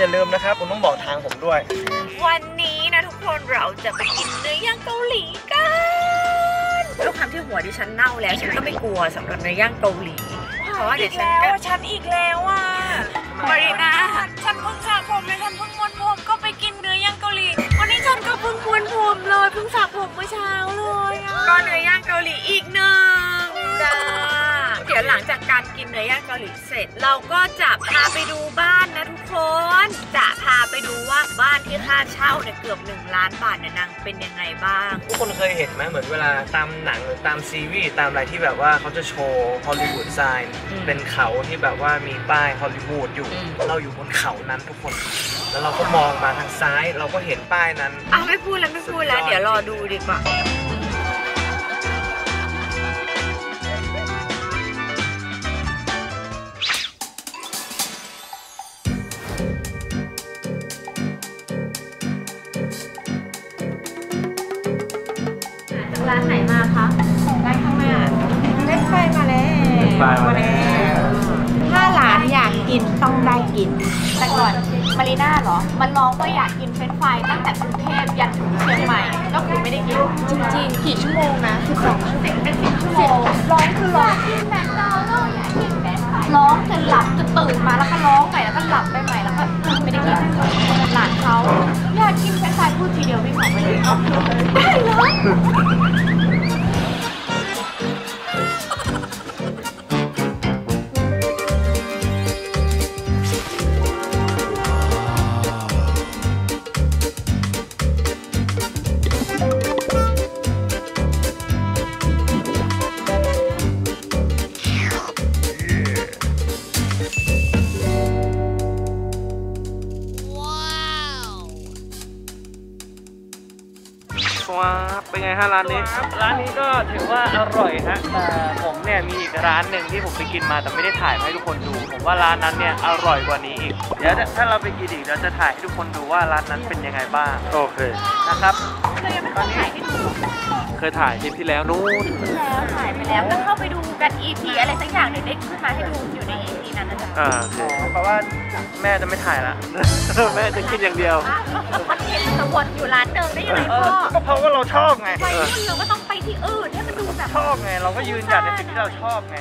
อย่าลืมนะครับคุณต้องบอกทางผมด้วยวันนี้นะทุกคนเราจะไปกินเนื้อย่างเกาหลีกันด้วยความที่หัวดิฉันเน่าแล้วฉันก็ไม่กลัวสำหรับเนื้อย่างเกาหลีเพราะว่าเดี๋ยวฉันอีกแล้วอ่ะมาริน่าฉันเพิ่งสระผมเลยฉันเพิ่งม้วนผมก็ไปกินเนื้อย่างเกาหลีวันนี้ฉันก็เพิ่งม้วนผมเลยเพิ่งสระผมเมื่อเช้าเลยก็เนื้อย่างเกาหลีอีกหนึ่งจ้าเดี๋ยวหลังจากการกินเนื้อย่างเกาหลีเสร็จเราก็จะพาไปดูบ้านนะทุกคนจะพาไปดูว่าบ้านที่ค่าเช่าเนี่ยเกือบ1 ล้านบาทเนี่ยนางเป็นยังไงบ้างทุกคนเคยเห็นไหมเหมือนเวลาตามหนังหรือตามซีรีส์ตามอะไรที่แบบว่าเขาจะโชว์ฮอลลีวูดไซน์เป็นเขาที่แบบว่ามีป้ายฮอลลีวูดอยู่เราอยู่บนเขานั้นทุกคนแล้วเราก็มองมาทางซ้ายเราก็เห็นป้ายนั้นอ้าวไม่พูดแล้วเดี๋ยวรอดูดีกว่าร้านไหนมาคะร้านข้างหน้าได้ไฟมาแล้วถ้าหลานอยากกินต้องได้กินแต่ก่อนมารีน่าเหรอมันร้องว่าอยากกินเฟรนช์ฟรายตั้งแต่กรุงเทพยันถึงเชียงใหม่แล้วคือไม่ได้กินจริงๆกี่ชั่วโมงนะคือ10 ชั่วโมงร้องคือร้องกินแมคโดนัลด์อยากกินเฟรนช์ฟรายร้องจนหลับจนตื่นมาแล้วก็ร้องใหม่แล้วก็หลับไปใหม่แล้วก็ไม่ได้กินหลานเขาอยากกินเฟรนช์ฟรายพูดทีเดียววิ่งออกไปเลยได้เลยเป็นไงฮะร้านนี้ก็ถือว่าอร่อยฮะแต่ผมเนี่ยมีอีกร้านหนึ่งที่ผมไปกินมาแต่ไม่ได้ถ่ายให้ทุกคนดูผมว่าร้านนั้นเนี่ยอร่อยกว่านี้อีกเดี๋ยวถ้าเราไปกินอีกเราจะถ่ายให้ทุกคนดูว่าร้านนั้นเป็นยังไงบ้างโอเคนะครับตอนนี้เคยถ่ายคลิปที่แล้วนู้นถ่ายไปแล้วก็เข้าไปดูกัน EP อะไรสักอย่างเด็กๆขึ้นมาให้ดูอยู่ใน EP นั้นนะจ๊ะเพราะว่าแม่จะไม่ถ่ายละแม่จะกินอย่างเดียวมันเห็นสวดอยู่ร้านเดิมได้ยังไงพ่อก็เพราะว่าเราชอบไงไปที่อื่นเราก็ต้องไปที่อื่นให้มันดูแบบชอบไงเราก็ยืนหยัดในสิ่งที่เราชอบไง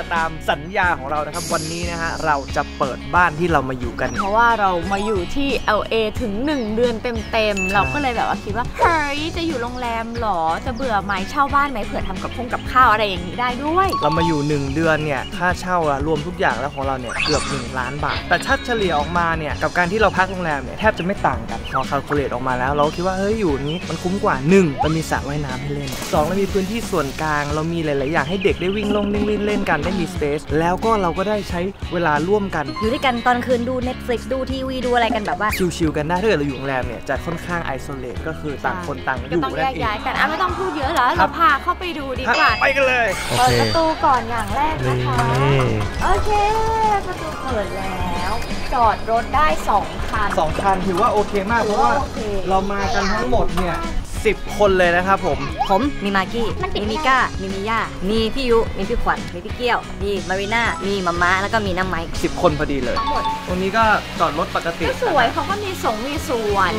มาตามสัญญาของเรานะครับวันนี้นะฮะเราจะเปิดบ้านที่เรามาอยู่กันเพราะว่าเรามาอยู่ที่ LA ถึง1 เดือนเต็มเราก็เลยแบบว่าคิดว่าเฮ้ยจะอยู่โรงแรมหรอจะเบื่อไหมเช่าบ้านไหมเผื่อทำกับข้าวอะไรอย่างนี้ได้ด้วยเรามาอยู่1 เดือนเนี่ยค่าเช่ารวมทุกอย่างแล้วของเราเนี่ยเกือบ1 ล้านบาทแต่ชัดเฉลี่ยออกมาเนี่ยกับการที่เราพักโรงแรมเนี่ยแทบจะไม่ต่างกันพอคัลคูลเลตออกมาแล้วเราคิดว่าเฮ้ยอยู่นี้มันคุ้มกว่า1เรามีสระว่ายน้ำให้เล่น2เรามีพื้นที่ส่วนกลางเรามีหลายๆอย่างให้เด็กได้วิ่งลงวิ่งเล่นกันได้มีสเปซแล้วก็เราก็ได้ใช้เวลาร่วมกันอยู่ด้วยกันตอนคืนดู Netflix ดูทีวีดูอะไรกันแบบว่าชิลๆกันได้ถ้าเกิดเราอยู่โรงแรมเนี่ยจะค่อนข้างไอโซเลตก็คือต่างคนต่างอยู่ต้องแยกย้ายกันไม่ต้องพูดเยอะเหรอเราพาเข้าไปดูดีกว่าไปกันเลยเปิดประตูก่อนอย่างแรกนะคะโอเคประตูเปิดแล้วจอดรถได้2 คันถือว่าโอเคมากเพราะว่าเรามากันทั้งหมดเนี่ย10 คนเลยนะครับผมมีมากี้มีมิก้ามีมิย่ามีพี่ยุมีพี่ขวัญมีพี่เกี้ยวมีมารีน่ามีมัมม่าแล้วก็มีน้ำไม้10 คนพอดีเลยทั้งหมดตรงนี้ก็จอดรถปกติสวยเขาก็มีสวน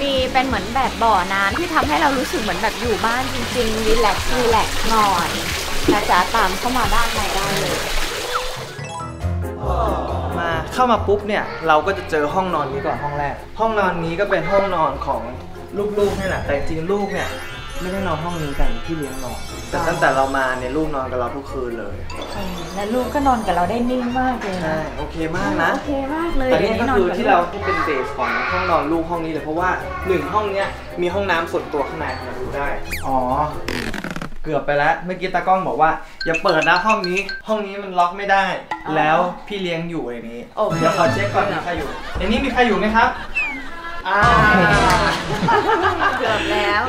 มีเป็นเหมือนแบบบ่อน้ำที่ทำให้เรารู้สึกเหมือนแบบอยู่บ้านจริงๆรีแลกซ์หน่อยนะจ๊ะตามเข้ามาด้านในได้เลยมาเข้ามาปุ๊บเนี่ยเราก็จะเจอห้องนอนนี้ก่อนห้องแรกห้องนอนนี้ก็เป็นห้องนอนของลูกๆนี่แหละแต่จริงลูกเนี่ยไม่ได้นอนห้องนี้กันที่เลี้ยงนอนแต่ตั้งแต่เรามาเนี่ยลูกนอนกับเราทุกคืนเลยและลูกก็นอนกับเราได้นิ่งมากเลยนะโอเคมากนะโอเคมากเลยแต่นี่ก็คือที่เราที่เป็นเบสของห้องนอนลูกห้องนี้เลยเพราะว่า1ห้องเนี้ยมีห้องน้ำส่วนตัวข้างในเราดูได้อ๋อเกือบไปแล้วเมื่อกี้ตากล้องบอกว่าอย่าเปิดนะห้องนี้มันล็อกไม่ได้แล้วพี่เลี้ยงอยู่ไอ้นี้เดี๋ยวขอเช็คก่อนมีใครอยู่ในนี้มีใครอยู่ไหมครับเกือบแล้ว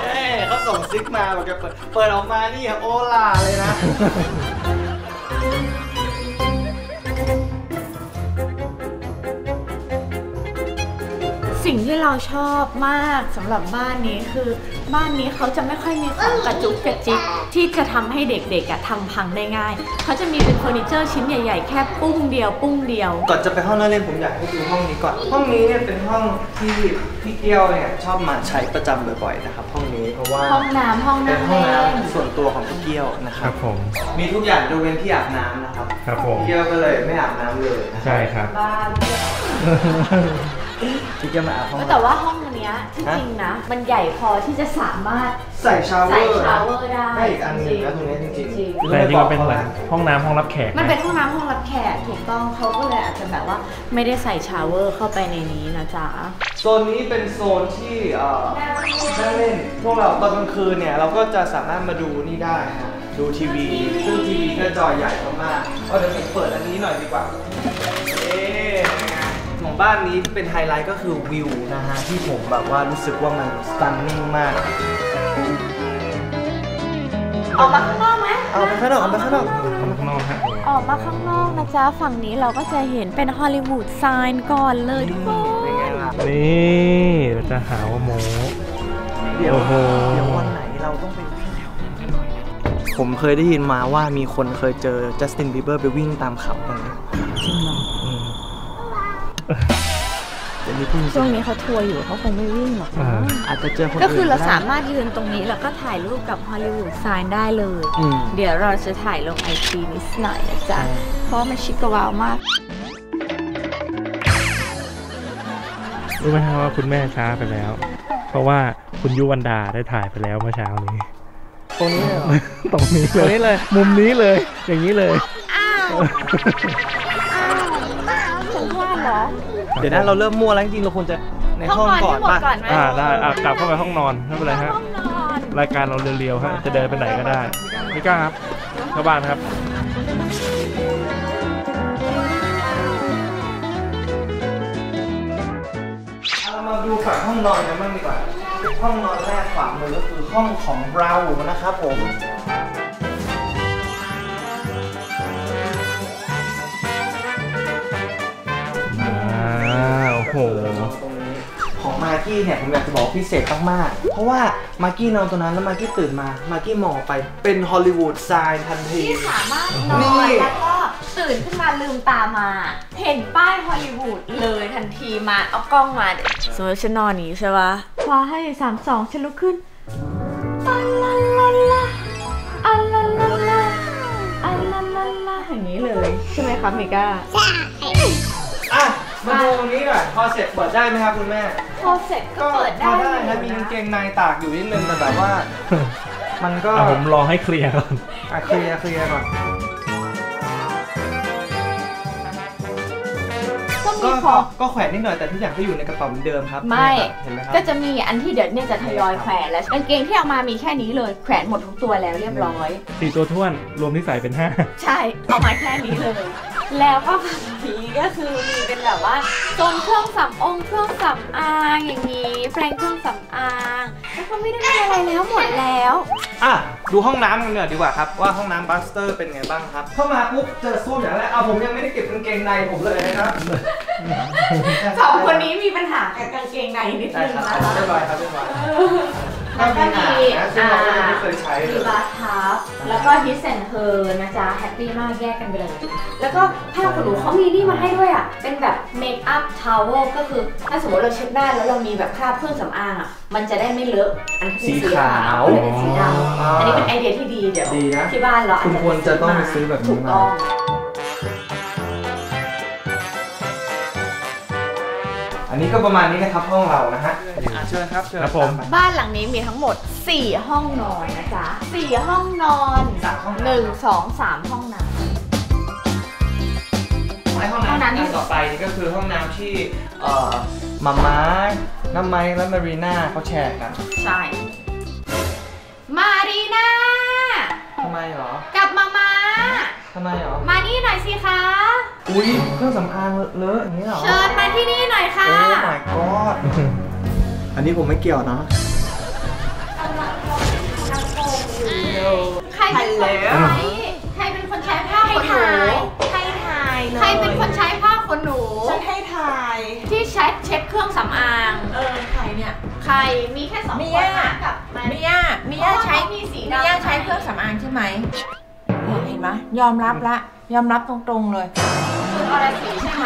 เขาส่งซิกมาบอกจะเปิดออกมานี่โอลาเลยนะ สิ่งที่เราชอบมากสำหรับบ้านนี้คือบ้านนี้เขาจะไม่ค่อยมีของกระจุกกระจิกที่จะทำให้เด็กๆทำพังได้ง่ายเขาจะมีเป็นเฟอร์นิเจอร์ชิ้นใหญ่ๆแค่ปุ้งเดียวปุ้งเดียวก่อนจะไปห้องนั่งเล่นผมอยากให้ดูห้องนี้ก่อนห้องนี้เนี่ยเป็นห้องที่พี่เกี้ยวเนี่ยชอบมาใช้ประจำบ่อยๆนะครับห้องนี้เพราะว่าห้องน้ำห้องนั่งเล่นส่วนตัวของพี่เกี้ยวนะครับผมมีทุกอย่างยกเว้นที่อาบน้ำนะครับพี่เกี้ยวก็เลยไม่อาบน้ำเลยใช่ครับบ้านที่จะมาอาบห้องแต่ว่าห้องนี้ที่จริงนะมันใหญ่พอที่จะสามารถใส่ชาวเวอร์ได้อีกอันนึงแล้วตรงนี้จริงๆแต่จริงมันเป็นห้องน้ำห้องรับแขกมันเป็นห้องน้ำห้องรับแขกถูกต้องเขาก็เลยอาจจะแบบว่าไม่ได้ใส่ชาวเวอร์เข้าไปในนี้นะจ๊ะโซนนี้เป็นโซนที่นั่งเล่นพวกเราตอนกลางคืนเนี่ยเราก็จะสามารถมาดูนี่ได้ดูทีวีซึ่งทีวีก็จอใหญ่มากๆเอาเดี๋ยวผมเปิดอันนี้หน่อยดีกว่าของบ้านนี้เป็นไฮไลท์ก็คือวิวนะฮะที่ผมแบบว่ารู้สึกว่ามันสตันนิ่งมากออกมาข้างนอกไหมออกมาข้างนอกออกมาข้างนอกออกมาข้างนอกฮะออกมาข้างนอกนะจ๊ะฝั่งนี้เราก็จะเห็นเป็นฮอลลีวูดไซน์ก่อนเลยทุกคนนี่เราจะหาว่าโม้โอ้โหเดี๋ยววันไหนเราต้องไปผมเคยได้ยินมาว่ามีคนเคยเจอจัสตินบีเบอร์ไปวิ่งตามเขาอะไรจริงเหรอช่วงนี้เขาทัวร์อยู่เขาคงไม่วิ่งหรอกอาจจะเจอคนอื่นก็คือเราสามารถยืนตรงนี้แล้วก็ถ่ายรูปกับฮอลลีวูดไซน์ได้เลยเดี๋ยวเราจะถ่ายลงไอจีนิดหน่อยนะจ๊ะเพราะมันชิคกว้าวมากรู้ไหมครับว่าคุณแม่ช้าไปแล้วเพราะว่าคุณยุวรรณดาได้ถ่ายไปแล้วเมื่อเช้านี้ตรงนี้เลยตรงนี้เลยมุมนี้เลยอย่างนี้เลยเดี๋ยวนะเราเริ่มมั่วแล้วจริงๆเราควรจะในห้องก่อนป่ะได้กลับเข้าไปห้องนอนไม่เป็นไรครับรายการเราเรียวๆครับจะเดินไปไหนก็ได้นี่ก้าครับเข้าบ้านครับเรามาดูฝั่งห้องนอนกันบ้างดีกว่าห้องนอนแรกขวามือก็คือห้องของเรานะครับผมโอ้โหของมากี้เนี่ยผมอยากจะบอกพิเศษมากๆเพราะว่ามากี้นอนตรงนั้นแล้วมากี้ตื่นมามากี้มองไปเป็นฮอลลีวูดไซน์ทันทีที่สามารถนอนแล้วก็ตื่นขึ้นมาลืมตามาเห็นป้ายฮอลลีวูดเลยทันทีมาเอากล้องมาสมมติฉันนอนนี้ใช่ปะพอให้3 2ฉันลุกขึ้นอัลลาลาอัลลาลาอัลลาลาอย่างนี้เลยใช่ไหมครับเมก้าอ่ะมาดูตรงนี้หน่อยพอเสร็จเปิดได้ไหมครับคุณแม่พอเสร็จก็เปิดได้นะมีกางเกงในตากอยู่นิดนึงแต่แบบว่ามันก็ผมรอให้เคลียร์ก่อนเคลียร์ก่อนก็แขวนนิดหน่อยแต่ทุกอย่างก็อยู่ในกระเป๋าเหมือนเดิมครับไม่เห็นไหมครับก็จะมีอันที่เดี๋ยวเนี่ยจะทยอยแขวนแล้วกางเกงที่เอามามีแค่นี้เลยแขวนหมดทุกตัวแล้วเรียบร้อย4ตัวท้วนรวมที่ใส่เป็น5ใช่เอามาแค่นี้เลยแล้วก็ฝั่งนี้ก็คือมีเป็นแบบว่าโซนเครื่องสำอางอย่างนี้แปรงเครื่องสำอางแล้วก็ไม่ได้มีอะไรแล้วหมดแล้วอ่ะดูห้องน้ำกันดีกว่าครับว่าห้องน้ำบัสเตอร์เป็นไงบ้างครับเข้ามาปุ๊บเจอส้วมอย่างแรกเอาผมยังไม่ได้เก็บกางเกงในผมเลยนะครับสองคนนี้มีปัญหากับกางเกงในนิดนึงนะคะเรียบร้อยครับเรียบร้อยแล้วก็มีบาร์ทับแล้วก็ฮิสแอนด์เฮอร์นะจ๊ะแฮปปี้มากแยกกันไปเลยแล้วก็ผ้าขนหนูเขามีนี่มาให้ด้วยอ่ะเป็นแบบเมคอัพทาวเวลก็คือถ้าสมมติเราเช็ดหน้าแล้วเรามีแบบคราบเครื่องสำอางอ่ะมันจะได้ไม่เลอะอันนี้สีขาวอันนี้เป็นสีดำอันนี้เป็นไอเดียที่ดีเดี๋ยวที่บ้านเราคุณควรจะต้องไปซื้อแบบนี้มาอันนี้ก็ประมาณนี้นะครับห้องเรานะฮะเชิญครับเชิญครับผมบ้านหลังนี้มีทั้งหมด4ห้องนอนนะจ๊ะ4ห้องนอน1 2 3ห้องน้ำห้องน้ำที่ต่อไปก็คือห้องน้ำที่มาม่าน้ำไม้และมารีน่าเขาแชร์กันใช่มารีน่าทำไมหรอกับมาม่าทำไมหรอมานี่หน่อยสิคะอุ้ยเครื่องสำอางเลอะอย่างนี้หรอเชิญมาที่นี่หน่อยค่ะโอ้ my god อันนี้ผมไม่เกี่ยวนะใครเป็นคนใช้ใครเป็นคนใช้ผ้าขนหนูใครถ่ายใครเป็นคนใช้ผ้าขนหนูฉันให้ถ่ายที่แชท ช็ดเครื่องสำอางใครเนี่ยใครมีแค่2คนนะกับมิย่าใช้เครื่องสำอางใช่ไหมเห็นไหมยอมรับละยอมรับตรงๆเลยคุณอรศรีใช่ไหม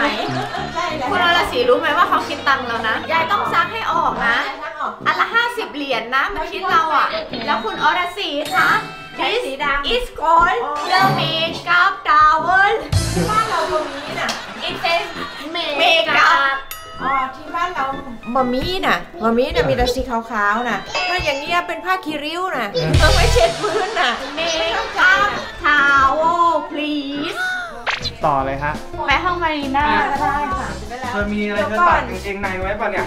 ใช่แล้วคุณอรศรีรู้ไหมว่าเขาคิดตังค์แล้วนะยายต้องซักให้ออกนะอันละ50 เหรียญนะมาคิดเราอ่ะแล้วคุณอรศรีคะThis is called the makeup towel ที่บ้านเราบ่มีน่ะ It says makeup ที่บ้านเราบ่มีน่ะมีแต่สีขาวๆน่ะถ้าอย่างเงี้ยเป็นผ้าคีริ้วน่ะต้องไว้เช็ดพื้นน่ะ makeup towel please ต่อเลยฮะไปห้องมารีน่าก็ได้ค่ะเธอมีอะไรเธอตากกางเกงในไว้ป่ะเนี่ย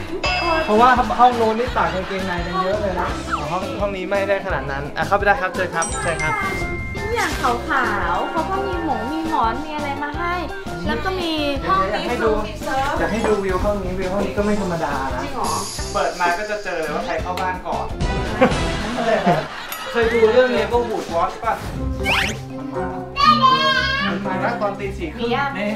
เพราะว่าห้องโน้นนี่ตากกางเกงในกันเยอะเลยนะห้องนี้ไม่ได้ขนาดนั้นเข้าไปได้ครับเจอครับใช่ครับอย่างขาวๆเขาก็มีหมงมีหมอนมีอะไรมาให้แล้วก็มีห้องนี้อยากให้ดูวิวห้องนี้วิวห้องนี้ก็ไม่ธรรมดานะเปิดมาก็จะเจอเลยว่าใครเข้าบ้านก่อนเคยดูเรื่องนี้พวกบูดวอชป่ะมาแล้วตอนตี 4 ครึ่งแน่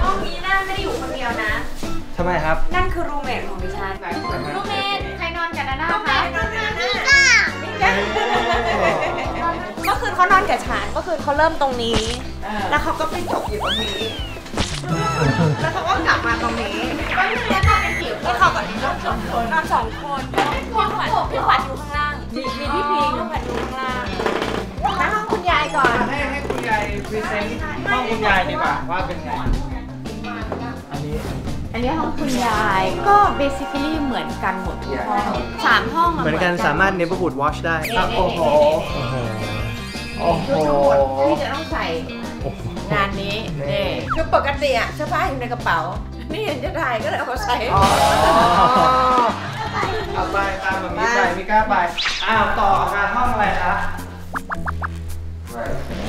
ห้องนี้น่าไม่ได้อยู่คนเดียวนะทำไมครับนั่นคือรูเมทของดิฉันรูเมทใครนอนกับนานาคะนอนกับนานาก็คือเขานอนกับฉันก็คือเขาเริ่มตรงนี้แล้วเขาก็ไปจบอยู่ตรงนี้แล้วเขาก็กลับมาตรงนี้ก็คือแค่นอนเป็นจิ๋วแล้วเขาก็นอน 2 คนพี่ขวัญอยู่ข้างล่างมีพี่พีอยู่ข้างล่างมาห้องคุณยายก่อนให้คุณยายพรีเซนต์ห้องคุณยายดีกว่าว่าเป็นไงอันนี้ห้องคุณยายก็ basically เหมือนกันหมดทุกห้อง3 ห้องเหมือนกันสามารถ neighborhood watch ได้โอ้โหที่จะต้องใส่งานนี้นี่คือปกติอะเสื้อผ้าอยู่ในกระเป๋านี่เห็นจะได้ก็เลยเอาใส่เอาไปตามแบบนี้ไปไม่กล้าไปอ้าวต่อมาห้องอะไรคะ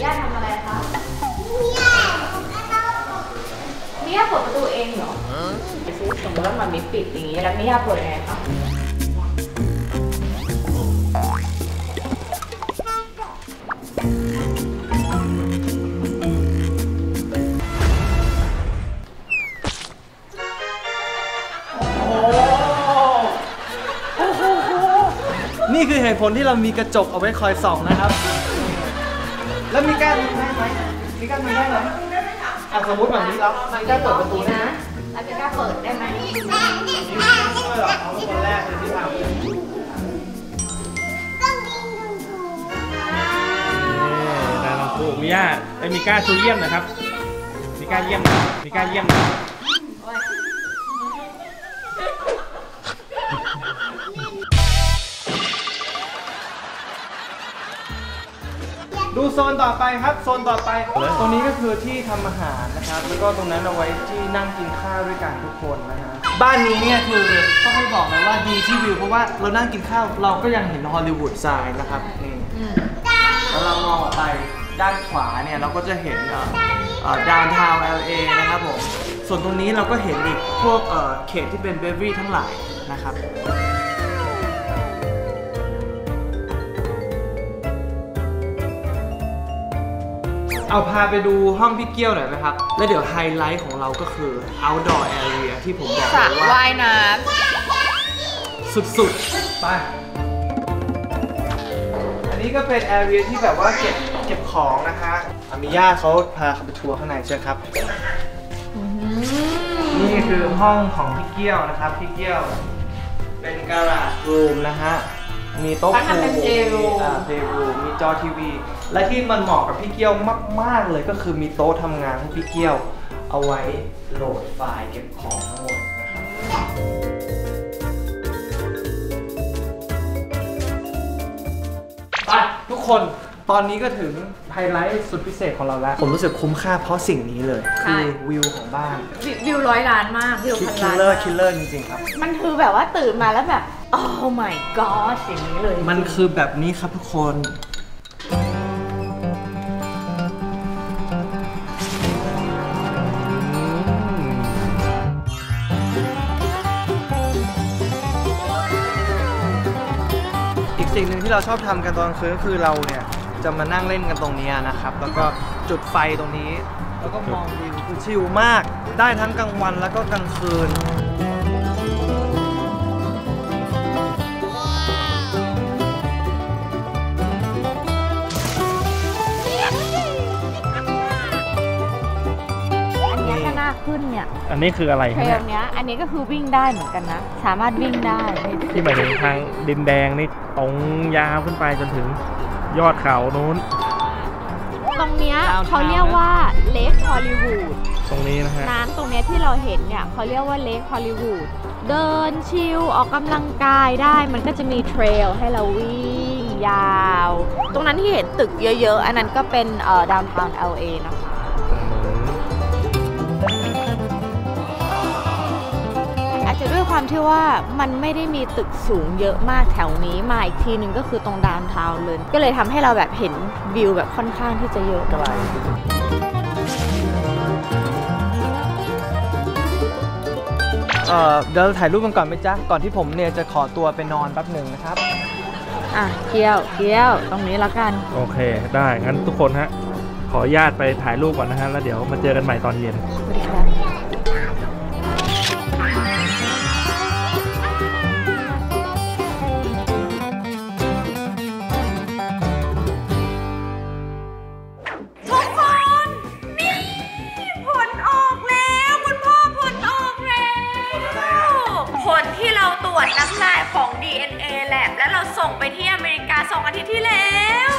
ย่าทำอะไรคะมิย่าเปิดประตูเองเหรอสมมติว่ามันมีปิดอย่างนี้แล้วมิย่าเปิดไงคะนี่คือเหตุผลที่เรามีกระจกเอาไว้คอยส่องนะครับแล้วมีการทำได้ไหมมีการทำได้ไหมสมมติแบบนี้แล้วมีการเปิดประตูนะแล้วมีการเปิดได้ไหมเอาคนแรกเลยที่ทำได้ลองดูมิย่าไอ้มีการชูเยี่ยมนะครับมีการเยี่ยมดูโซนต่อไปครับโซนต่อไปตรงนี้ก็คือที่ทำอาหารนะครับแล้วก็ตรงนั้นเอาไว้ที่นั่งกินข้าวด้วยกันทุกคนนะฮะบ้านนี้เนี่ยคือต้องให้บอกเลยว่าดีที่วิวเพราะว่าเรานั่งกินข้าวเราก็ยังเห็นฮอลลีวูดไซน์นะครับนี่แล้วเรามองออกไปด้านขวาเนี่ยเราก็จะเห็นดาวน์ทาวน์ LA นะครับผมส่วนตรงนี้เราก็เห็นอีกพวกเขตที่เป็นเบเวอรี่ทั้งหลายนะครับเอาพาไปดูห้องพี่เกี้ยวหน่อยนะครับแล้วเดี๋ยวไฮไลท์ของเราก็คือ outdoor area ที่ผมบอกว่าว่ายน้ำสุดๆไปอันนี้ก็เป็น area ที่แบบว่าเก็บของนะคะมิย่าเขาพาไปทัวร์ข้างในใช่ครับนี่คือห้องของพี่เกี้ยวนะครับพี่เกี้ยวเป็นgarage room นะฮะมีโต๊ะคูลมีเพลย์รูมมีจอทีวีและที่มันเหมาะกับพี่เกี้ยวมากๆเลยก็คือมีโต๊ะทำงานของพี่เกี้ยวเอาไว้โหลดไฟล์เก็บของทั้งหมดนะครับไปทุกคนตอนนี้ก็ถึงไฮไลท์สุดพิเศษของเราแล้วผมรู้สึกคุ้มค่าเพราะสิ่งนี้เลยคือวิวของบ้านวิว100 ล้านมากวิวคิลเลอร์จริงๆครับมันคือแบบว่าตื่นมาแล้วแบบโอ้ my god อย่างนี้เลยมันคือแบบนี้ครับทุกคนอีกสิ่งหนึ่งที่เราชอบทำกันตอนคืนคือเราเนี่ยจะมานั่งเล่นกันตรงนี้นะครับแล้วก็จุดไฟตรงนี้ แล้วก็มองวิวคือชิลมากได้ทั้งกลางวันแล้วก็กลางคืนขึ้นเนี่ยอันนี้คืออะไรครับเนี่ยเนี้ยอันนี้ก็คือวิ่งได้เหมือนกันนะสามารถวิ่งได้ที่หมายถึงทางดินแดงนี่ตรงยาวขึ้นไปจนถึงยอดเขาโน้นตรงเนี้ยเขาเรียกว่าเลคฮอลลีวูดตรงนี้นะฮะน้ำตรงเนี้ยที่เราเห็นเนี่ยเขาเรียกว่าเลคฮอลลีวูดเดินชิลออกกำลังกายได้มันก็จะมีเทรลให้เราวิ่งยาวตรงนั้นที่เห็นตึกเยอะๆอันนั้นก็เป็นดาวน์ทาวน์ LA นะคะด้วยความที่ว่ามันไม่ได้มีตึกสูงเยอะมากแถวนี้มาอีกทีนึงก็คือตรงดาวน์ทาวน์เลยก็เลยทำให้เราแบบเห็นวิวแบบค่อนข้างที่จะเยอะไกลเดี๋ยวถ่ายรูปกันก่อนไหมจ๊ะก่อนที่ผมเนี่ยจะขอตัวไปนอนแป๊บหนึ่งนะครับอ่ะเกี่ยวตรงนี้แล้วกันโอเคได้งั้นทุกคนฮะขออนุญาตไปถ่ายรูปก่อนนะฮะแล้วเดี๋ยวมาเจอกันใหม่ตอนเย็นส่งไปที่อเมริกา2 อาทิตย์ที่แล้ว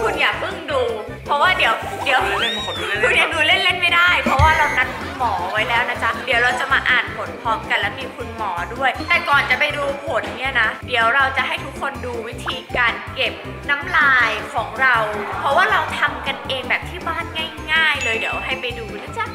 คุณอย่าเพิ่งดูเพราะว่าเดี๋ยวคุณอย่าดูเล่นไม่ได้เพราะว่าเรานัดคุณหมอไว้แล้วนะจ๊ะเดี๋ยวเราจะมาอ่านผลพร้อมกันและมีคุณหมอด้วยแต่ก่อนจะไปดูผลเนี่ยนะเดี๋ยวเราจะให้ทุกคนดูวิธีการเก็บน้ำลายของเราเพราะว่าเราทำกันเองแบบที่บ้านง่ายๆเลยเดี๋ยวให้ไปดูนะจ๊ะ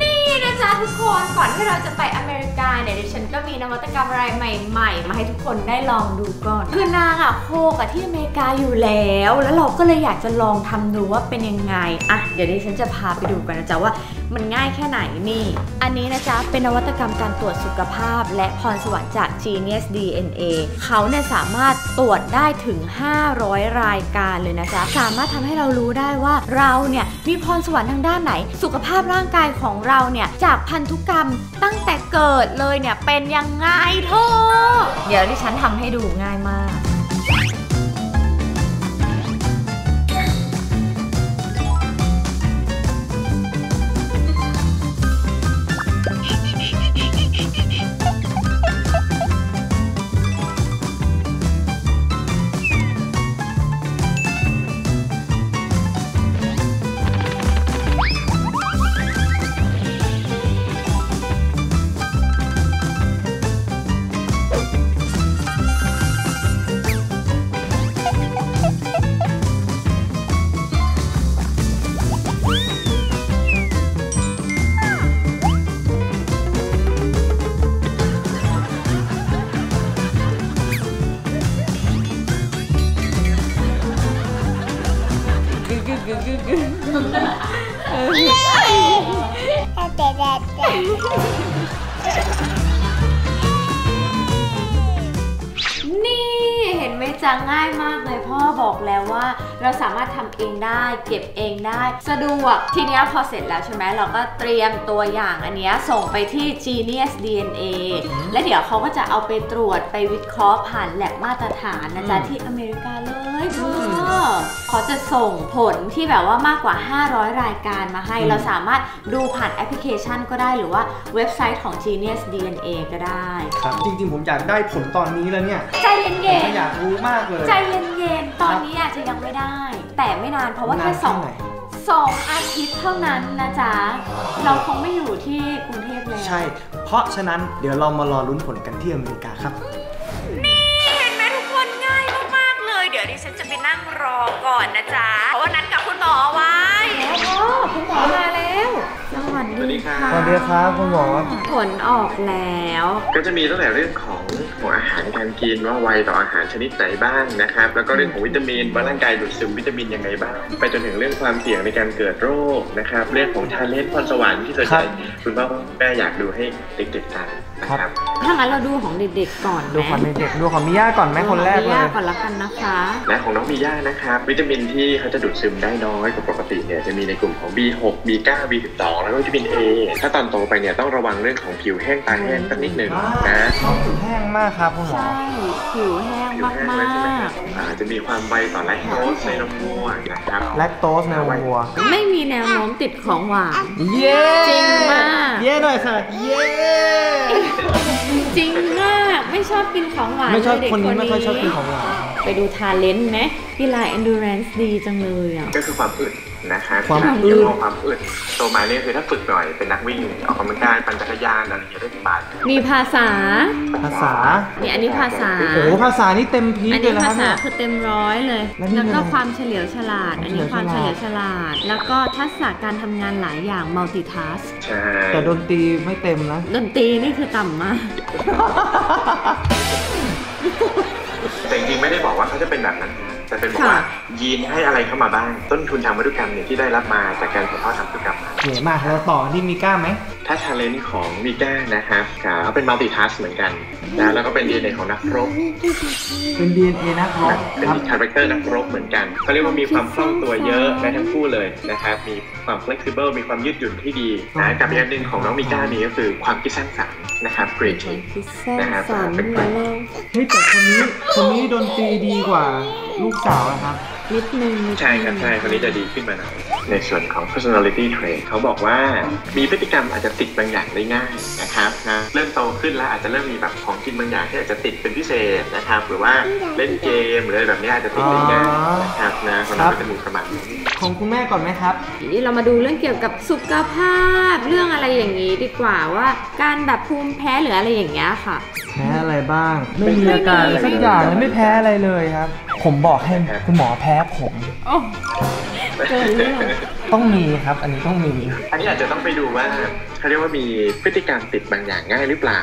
นี่นะจ๊ะทุกคนก่อนที่เราจะไปอเมริกาเนี่ยดิฉันก็มีนวัตกรรมอะไรใหม่ๆมาให้ทุกคนได้ลองดูก่อนคือนางอะโคกับที่อเมริกาอยู่แล้วเราก็เลยอยากจะลองทำดูว่าเป็นยังไงอะเดี๋ยวดิฉันจะพาไปดูกันนะจ๊ะว่ามันง่ายแค่ไหนนี่อันนี้นะจ๊ะเป็นนวัตกรรมการตรวจสุขภาพและพรสวรรค์จาก Genius DNA เขาเนี่ยสามารถตรวจได้ถึง500รายการเลยนะจ๊ะสามารถทำให้เรารู้ได้ว่าเราเนี่ยมีพรสวรรค์ทางด้านไหนสุขภาพร่างกายของเราเนี่ยจากพันธุกรรมตั้งแต่เกิดเลยเนี่ยเป็นยังไงเธอเดี๋ยวที่ฉันทำให้ดูง่ายมากนี่เห็นไหมจ๊ะง่ายมากเลยพ่อบอกแล้วว่าเราสามารถทำเองได้เก็บเองได้สะดวกทีนี้พอเสร็จแล้วใช่ไหมเราก็เตรียมตัวอย่างอันนี้ส่งไปที่ Genius DNA และเดี๋ยวเขาก็จะเอาไปตรวจไปวิเคราะห์ผ่านแลบมาตรฐานนะจ๊ะที่อเมริกาเลยเขาจะส่งผลที่แบบว่ามากกว่า500รายการมาให้เราสามารถดูผ่านแอปพลิเคชันก็ได้หรือว่าเว็บไซต์ของ Genius DNA ก็ได้ครับจริงๆผมอยากได้ผลตอนนี้แล้วเนี่ยใจเย็นๆผมอยากรู้มากเลยใจเย็นๆตอนนี้อาจจะยังไม่ได้แต่ไม่นานเพราะว่าแค่2อาทิตย์เท่านั้นนะจ๊ะเราคงไม่อยู่ที่กรุงเทพแล้วใช่เพราะฉะนั้นเดี๋ยวเรามารอลุ้นผลกันที่อเมริกาครับนี่เห็นไหมทุกคนง่ายมากๆเลยเดี๋ยวดิฉันจะไปนั่งรอก่อนนะจ๊ะเพราะว่านัดกับคุณหมอไว้คุณหมอมาแล้วสวัสดีครับคุณหมอผลออกแล้วก็จะมีตั้งแต่เรื่องของหัวอาหาร การกินว่าไวต่ออาหารชนิดไหนบ้างนะครับแล้วก็เรื่องของวิตามินว่าร่างกายดูดซึมวิตามินยังไงบ้างไปจนถึงเรื่องความเสี่ยงในการเกิดโรคนะครับเรื่องของทาเลนต์พรสวรรค์ที่สนใจคุณพ่อแม่อยากดูให้เด็กๆทานนะครับถ้างั้นเราดูของเด็กๆก่อนดูของเด็กๆดูของมิย่าก่อนไหมคนแรกเลยมิย่าก่อนละกันนะคะและของน้องมิย่านะครับวิตามินที่เขาจะดูดซึมได้น้อยกว่าปกติเนี่ยจะมีในกลุ่มของ B6 B9 B12 แล้วก็วิตามิน A ถ้าตอนโตไปเนี่ยต้องระวังเรื่องของผิวแห้งตาแห้งสักนิดหนึ่งนะผิวแห้งมากครับคุณหมอใช่ผิวแห้งมากๆจะมีความไวต่อแลคโตสในนมวัวนะครับแลคโตสในนมวัวไม่มีแนวโน้มติดของหวานเย้จริงมากเย้หน่อยค่ะเย้จริงมากไม่ชอบกินของหวานไม่ชอบคนนี้ไม่ค่อยชอบกินของหวานไปดูทาเลนต์ไหมกีฬา endurance ดีจังเลยอ่ะก็คือความอึดนะคะความอึดโตมาเนี่ยคือถ้าฝึกหน่อยเป็นนักวิ่งออกกำลังกายปั่นจักรยานอะไรอย่างเงี้ยได้สบายมีภาษาเนี่ยอันนี้ภาษาโอ้ภาษานี่เต็มพีเลยนะภาษาคือเต็มร้อยเลยแล้วก็ความเฉลียวฉลาดอันนี้ความเฉลียวฉลาดแล้วก็ทักษะการทำงานหลายอย่าง multitask ใช่แต่ดนตรีไม่เต็มนะดนตรีนี่คือต่ำมากแต่จริงๆไม่ได้บอกว่าเขาจะเป็นแบบนั้นแต่เป็นบอกว่ายีนให้อะไรเข้ามาบ้างต้นทุนทางวัตถุกรรมเนี่ยที่ได้รับมาจากการถ่ายทอดทางวัตถุกรรมเยอะมากแล้วต่อที่มีก้าไหมถ้าชาเลนจ์ของมีก้านะครับเขาเป็นมัลติทัสเหมือนกันนะแล้วก็เป็น DNA ของนักรบเป็น DNA นักรบเป็นคาแรคเตอร์นักรบเหมือนกันเขาเรียกว่ามีความคล่องตัวเยอะในทั้งคู่เลยนะครับมีความ flexible มีความยืดหยุ่นที่ดีนะกับอย่างหนึ่งของน้องมีก้านี่ก็คือความคิดสร้างสรรค์นะครับ creative นะครับเป็นคนเฮ้ยแต่คนนี้ดนตรีดีกว่าลูกสาวนะครับนิดนึงใช่ครับใช่คนนี้จะดีขึ้นมาหน่อยในส่วนของ personality trait เขาบอกว่ามีพฤติกรรมอาจจะติดบางอย่างได้ง่ายนะครับนะเริ่มโตขึ้นแล้วอาจจะเริ่มมีแบบของกินบางอย่างที่อาจจะติดเป็นพิเศษนะครับหรือว่าเล่นเกมหรืออะไรแบบนี้อาจจะติดได้ง่ายนะครับนะคนนั้นเป็นหมู่ประมาณของคุณแม่ก่อนไหมครับทีนี้เรามาดูเรื่องเกี่ยวกับสุขภาพเรื่องอะไรอย่างนี้ดีกว่าว่าการแบบภูมิแพ้หรืออะไรอย่างเงี้ยค่ะแพ้อะไรบ้างไม่มีอาการสักอย่างไม่แพ้อะไรเลยครับผมบอกให้คุณหมอแพ้ผมต้องมีครับอันนี้ต้องมีอันนี้อาจจะต้องไปดูว่าเขาเรียกว่ามีพฤติกรรมติดบางอย่างง่ายหรือเปล่า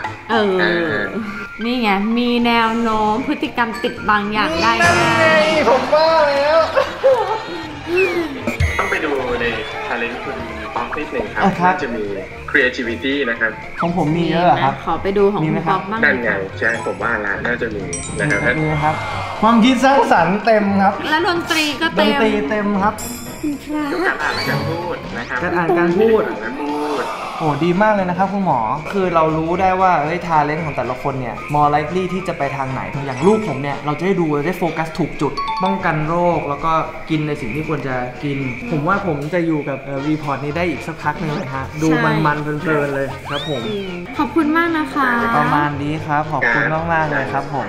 นี่ไงมีแนวโน้มพฤติกรรมติดบางอย่างได้ไงผมว่าแล้วต้องไปดูในทาเลนต์คุณป๊อกนิดหนึ่งครับน่าจะมี creativity นะครับของผมมีเยอะครับขอไปดูของคุณป๊อกบ้างกันไงใช่ผมว่าละน่าจะมีนะครับนี่ครับความคิดสร้างสรรค์เต็มครับและดนตรีก็เต็มดนตรีเต็มครับการอ่านการพูดนะครับการอ่านการพูดโอ้ดีมากเลยนะครับคุณหมอคือเรารู้ได้ว่าเฮ้ยทาเลนต์ของแต่ละคนเนี่ย more likely ที่จะไปทางไหนอย่างลูกผมเนี่ยเราจะได้ดูได้โฟกัสถูกจุดป้องกันโรคแล้วก็กินในสิ่งที่ควรจะกินผมว่าผมจะอยู่กับรีพอร์ตนี้ได้อีกสักพักนึงนะฮะดูมันๆเพลินๆเลยครับผมขอบคุณมากนะคะประมาณนี้ครับขอบคุณมากๆเลยครับผม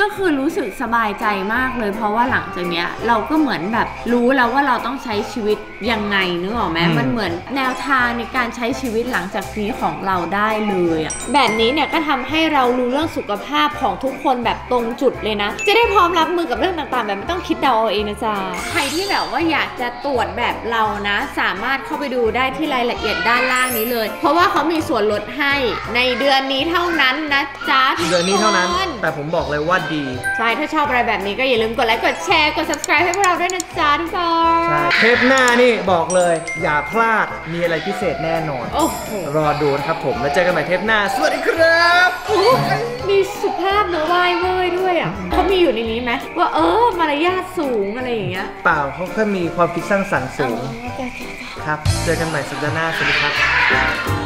ก็คือรู้สึกสบายใจมากเลยเพราะว่าหลังจากเนี้ยเราก็เหมือนแบบรู้แล้วว่าเราต้องใช้ชีวิตยังไงนึกออกไหมมันเหมือนแนวทางในการใช้ชีวิตหลังจากนี้ของเราได้เลยอ่ะแบบนี้เนี่ยก็ทำให้เรารู้เรื่องสุขภาพของทุกคนแบบตรงจุดเลยนะจะได้พร้อมรับมือกับเรื่องต่างๆแบบไม่ต้องคิดเดาเอาเองนะจ๊ะใครที่แบบว่าอยากจะตรวจแบบเรานะสามารถเข้าไปดูได้ที่รายละเอียดด้านล่างนี้เลยเพราะว่าเขามีส่วนลดให้ในเดือนนี้เท่านั้นนะจ๊ะเดือนนี้เท่านั้นแต่ผมบอกเลยว่าดีใช่ถ้าชอบอะไรแบบนี้ก็อย่าลืมกดไลค์กดแชร์กด subscribe ให้พวกเราด้วยนะจ๊ะทุกคนเทปหน้านี่บอกเลยอย่าพลาดมีอะไรพิเศษแน่นอนรอดูนะครับผมแล้วเจอกันใหม่เทปหน้าสวัสดีครับมีสุภาพนะวายเว้ยด้วยอ่ะเขามีอยู่ในนี้ไหมว่ามารยาทสูงอะไรอย่างเงี้ยเปล่าเขาแค่มีความคิดสร้างสรรค์สูงครับเจอกันใหม่สัปดาห์หน้าสวัสดีครับ